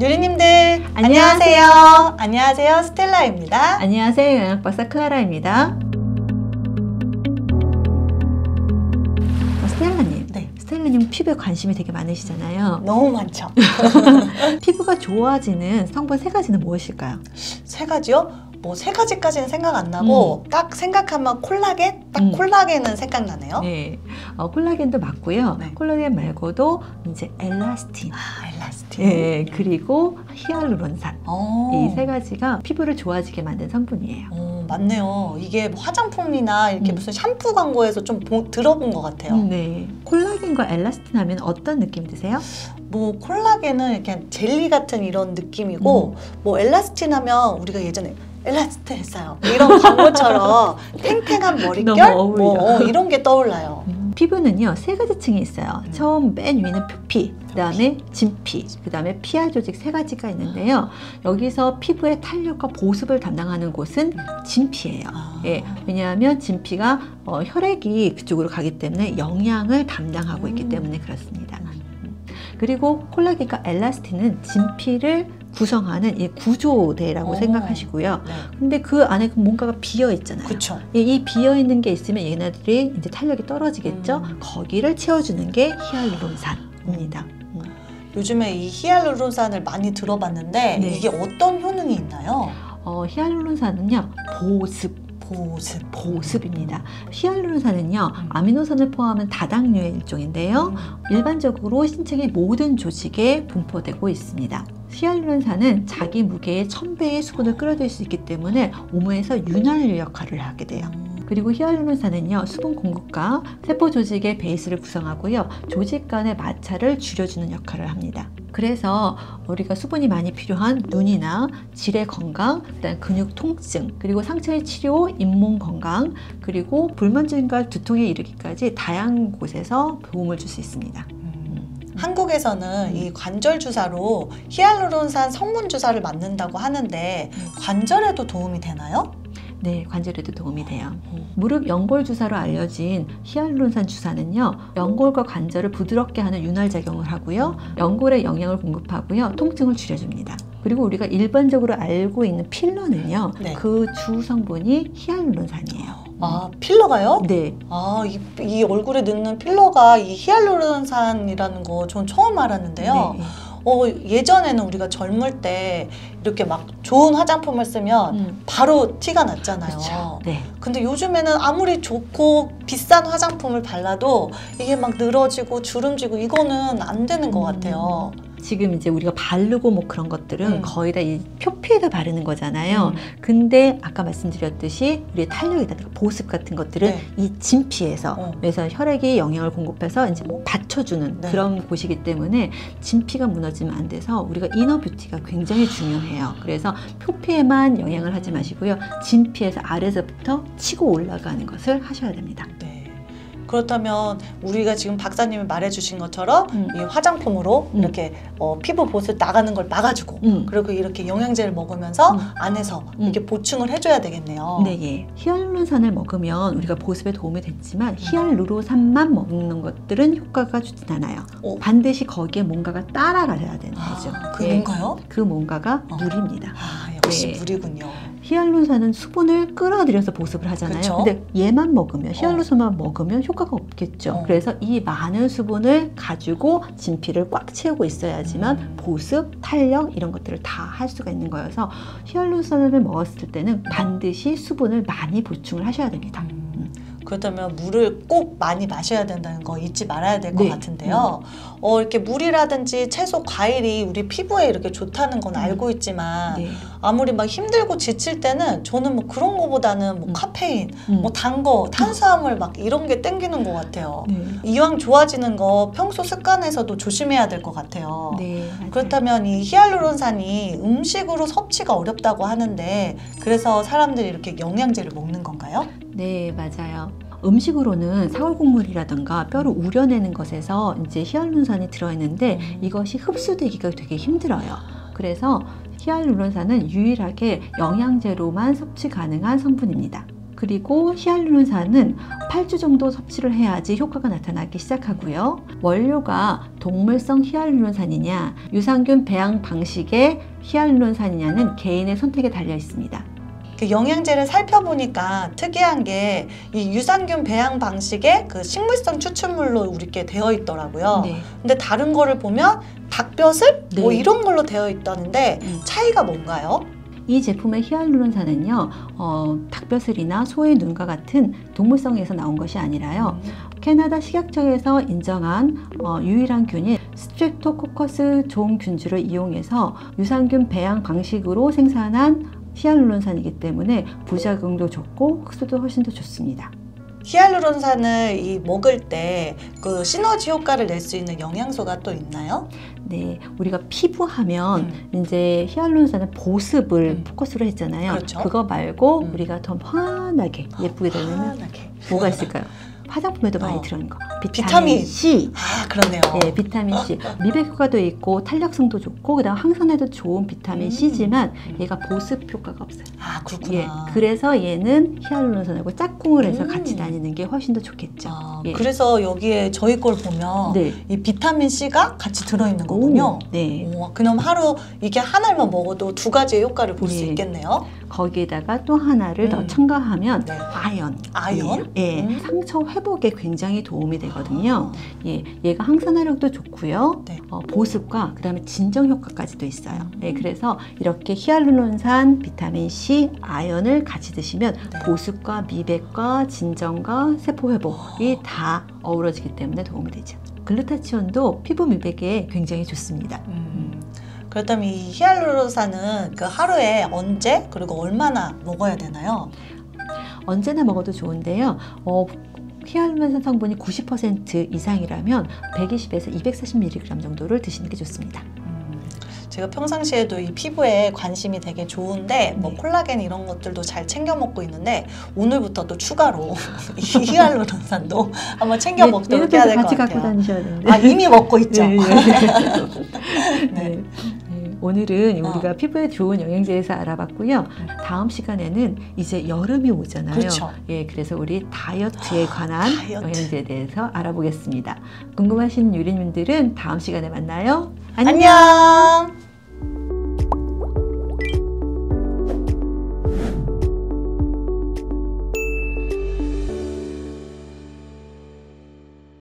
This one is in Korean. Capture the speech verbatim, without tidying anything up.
유리님들 안녕하세요. 안녕하세요. 안녕하세요. 스텔라입니다. 안녕하세요. 영양박사 클라라입니다. 어, 스텔라님. 네. 스텔라님 피부에 관심이 되게 많으시잖아요. 너무 많죠. 피부가 좋아지는 성분 세 가지는 무엇일까요? 세 가지요? 뭐 세 가지까지는 생각 안 나고 음. 딱 생각하면 콜라겐? 딱 음. 콜라겐은 생각나네요. 네, 어, 콜라겐도 맞고요. 네. 콜라겐 말고도 이제 엘라스틴. 아, 엘라스틴. 네, 그리고 히알루론산. 이 세 가지가 피부를 좋아지게 만든 성분이에요. 오, 맞네요. 이게 뭐 화장품이나 이렇게 음. 무슨 샴푸 광고에서 좀 보, 들어본 것 같아요. 네. 콜라겐과 엘라스틴 하면 어떤 느낌 드세요? 뭐 콜라겐은 그냥 젤리 같은 이런 느낌이고 음. 뭐 엘라스틴 하면 우리가 예전에 엘라스틴 했어요 이런 광고처럼 탱탱한 머릿결 뭐 이런 게 떠올라요. 음. 피부는요 세 가지 층이 있어요. 음. 처음 맨 위는 표피, 그 다음에 진피, 그 다음에 피하 조직 세 가지가 있는데요. 여기서 피부의 탄력과 보습을 담당하는 곳은 진피예요. 아. 예, 왜냐하면 진피가 어, 혈액이 그쪽으로 가기 때문에 영양을 담당하고 음. 있기 때문에 그렇습니다. 그리고 콜라겐과 엘라스틴은 진피를 구성하는 이 구조대라고 오, 생각하시고요. 네. 근데 그 안에 뭔가가 비어 있잖아요. 그쵸. 이 비어 있는 게 있으면 얘네들이 이제 탄력이 떨어지겠죠. 음. 거기를 채워주는 게 히알루론산입니다. 음. 요즘에 이 히알루론산을 많이 들어봤는데 네. 이게 어떤 효능이 있나요? 어, 히알루론산은요 보습. 보습. 보습입니다. 히알루론산은요 아미노산을 포함한 다당류의 일종인데요. 일반적으로 신체의 모든 조직에 분포되고 있습니다. 히알루론산은 자기 무게의 천 배의 수분을 끌어들일 수 있기 때문에 몸에서 윤활유 역할을 하게 돼요. 그리고 히알루론산은요 수분 공급과 세포 조직의 베이스를 구성하고요 조직 간의 마찰을 줄여주는 역할을 합니다. 그래서 우리가 수분이 많이 필요한 눈이나 질의 건강, 그다음 근육 통증, 그리고 상처의 치료, 잇몸 건강, 그리고 불면증과 두통에 이르기까지 다양한 곳에서 도움을 줄 수 있습니다. 한국에서는 음. 이 관절 주사로 히알루론산 성분 주사를 맞는다고 하는데 관절에도 도움이 되나요? 네, 관절에도 도움이 돼요. 음. 무릎 연골 주사로 알려진 히알루론산 주사는요 연골과 관절을 부드럽게 하는 윤활 작용을 하고요 연골에 영양을 공급하고요 통증을 줄여줍니다. 그리고 우리가 일반적으로 알고 있는 필러는요 네. 그 주 성분이 히알루론산이에요. 아, 필러가요? 네. 아, 이, 이 얼굴에 넣는 필러가 이 히알루론산이라는 거 전 처음 알았는데요. 네. 어, 예전에는 우리가 젊을 때 이렇게 막 좋은 화장품을 쓰면 음. 바로 티가 났잖아요. 그쵸. 네. 근데 요즘에는 아무리 좋고 비싼 화장품을 발라도 이게 막 늘어지고 주름지고 이거는 안 되는 것 같아요. 음. 지금 이제 우리가 바르고 뭐 그런 것들은 음. 거의 다 이 표피에다 바르는 거잖아요. 음. 근데 아까 말씀드렸듯이 우리의 탄력이라든가 보습 같은 것들은 네. 이 진피에서 어. 그래서 혈액이 영양을 공급해서 이제 뭐 받쳐주는 네. 그런 곳이기 때문에 진피가 무너지면 안 돼서 우리가 이너 뷰티가 굉장히 중요해요. 그래서 표피에만 영향을 하지 마시고요. 진피에서 아래서부터 치고 올라가는 것을 하셔야 됩니다. 네. 그렇다면 우리가 지금 박사님이 말해주신 것처럼 음. 이 화장품으로 음. 이렇게 어, 피부 보습 나가는 걸 막아주고 음. 그리고 이렇게 영양제를 먹으면서 음. 안에서 음. 이렇게 보충을 해줘야 되겠네요. 네, 예. 히알루론산을 먹으면 우리가 보습에 도움이 됐지만 히알루로산만 먹는 것들은 효과가 좋진 않아요. 어. 반드시 거기에 뭔가가 따라가야 되는 거죠. 아, 그 예. 뭔가요? 그 뭔가가 어. 물입니다. 아, 역시 예. 물이군요. 히알루론산은 수분을 끌어들여서 보습을 하잖아요. 그쵸? 근데 얘만 먹으면 히알루론산만 어. 먹으면 효과가 없겠죠. 어. 그래서 이 많은 수분을 가지고 진피를 꽉 채우고 있어야지만 음. 보습, 탄력 이런 것들을 다 할 수가 있는 거여서 히알루론산을 먹었을 때는 반드시 수분을 많이 보충을 하셔야 됩니다. 음. 그렇다면 물을 꼭 많이 마셔야 된다는 거 잊지 말아야 될 것 네. 같은데요. 음. 어, 이렇게 물이라든지 채소, 과일이 우리 피부에 이렇게 좋다는 건 음. 알고 있지만 네. 아무리 막 힘들고 지칠 때는 저는 뭐 그런 거보다는 뭐 음. 카페인, 음. 뭐 단 거, 탄수화물 막 이런 게 땡기는 것 같아요. 네. 이왕 좋아지는 거 평소 습관에서도 조심해야 될 것 같아요. 네, 그렇다면 이 히알루론산이 음식으로 섭취가 어렵다고 하는데 그래서 사람들이 이렇게 영양제를 먹는 건가요? 네, 맞아요. 음식으로는 사골국물이라든가 뼈를 우려내는 것에서 이제 히알루론산이 들어있는데 이것이 흡수되기가 되게 힘들어요. 그래서 히알루론산은 유일하게 영양제로만 섭취 가능한 성분입니다. 그리고 히알룰론산은 팔 주 정도 섭취를 해야지 효과가 나타나기 시작하고요. 원료가 동물성 히알룰론산이냐 유산균 배양 방식의 히알룰론산이냐는 개인의 선택에 달려 있습니다. 그 영양제를 살펴보니까 특이한 게 이 유산균 배양 방식의 그 식물성 추출물로 우리께 되어 있더라고요. 네. 근데 다른 거를 보면 닭벼슬? 네. 뭐 이런 걸로 되어 있다는데 음. 차이가 뭔가요? 이 제품의 히알루론산은요, 어, 닭벼슬이나 소의 눈과 같은 동물성에서 나온 것이 아니라요, 캐나다 식약처에서 인정한 어, 유일한 균인 스트랩토코커스 종균주를 이용해서 유산균 배양 방식으로 생산한 히알루론산이기 때문에 부작용도 적고 흡수도 훨씬 더 좋습니다. 히알루론산을 이 먹을 때 그 시너지 효과를 낼 수 있는 영양소가 또 있나요? 네, 우리가 피부하면 음. 이제 히알루론산은 보습을 음. 포커스로 했잖아요. 그렇죠? 그거 말고 음. 우리가 더 환하게 예쁘게 되려면 뭐가 있을까요? 화장품에도 많이 어. 들어있는 거 비타민, 비타민 C. 아, 그러네요. 네, 비타민 C. 미백 효과도 있고 탄력성도 좋고 그다음 항산화도 좋은 비타민 음. C지만 얘가 보습 효과가 없어요. 아, 그렇구나. 예, 그래서 얘는 히알루론산하고 짝꿍을 해서 음. 같이 다니는 게 훨씬 더 좋겠죠. 아, 예. 그래서 여기에 저희 걸 보면 네. 이 비타민 C가 같이 들어있는 거군요. 오, 네. 오, 그럼 하루 이게 하나만 먹어도 두 가지의 효과를 볼 수 네. 있겠네요. 거기에다가 또 하나를 음. 더 첨가하면 네. 아연. 아연? 예, 음. 상처 회복에 굉장히 도움이 되거든요. 아. 예, 얘가 항산화력도 좋고요. 네. 어, 보습과 그다음에 진정 효과까지도 있어요. 음. 예, 그래서 이렇게 히알루론산, 비타민 C, 아연을 같이 드시면 네. 보습과 미백과 진정과 세포 회복이 아. 다 어우러지기 때문에 도움이 되죠. 글루타치온도 피부 미백에 굉장히 좋습니다. 음. 음. 그렇다면 이 히알루론산은 그 하루에 언제 그리고 얼마나 먹어야 되나요? 언제나 먹어도 좋은데요. 어, 히알루론산 성분이 구십 퍼센트 이상이라면 백이십에서 이백사십 밀리그램 정도를 드시는 게 좋습니다. 음, 제가 평상시에도 이 피부에 관심이 되게 좋은데 뭐 네. 콜라겐 이런 것들도 잘 챙겨 먹고 있는데 오늘부터 또 추가로 이 히알루론산도 한번 챙겨 네, 먹도록 해야 될 것 같아요. 갖고 다니셔야 되는데. 아, 이미 먹고 있죠. 네. 네. 오늘은 우리가 어. 피부에 좋은 영양제에서 알아봤고요. 다음 시간에는 이제 여름이 오잖아요. 그렇죠. 예, 그래서 우리 다이어트에 관한 아, 다이어트. 영양제에 대해서 알아보겠습니다. 궁금하신 유리님들은 다음 시간에 만나요. 안녕! 안녕.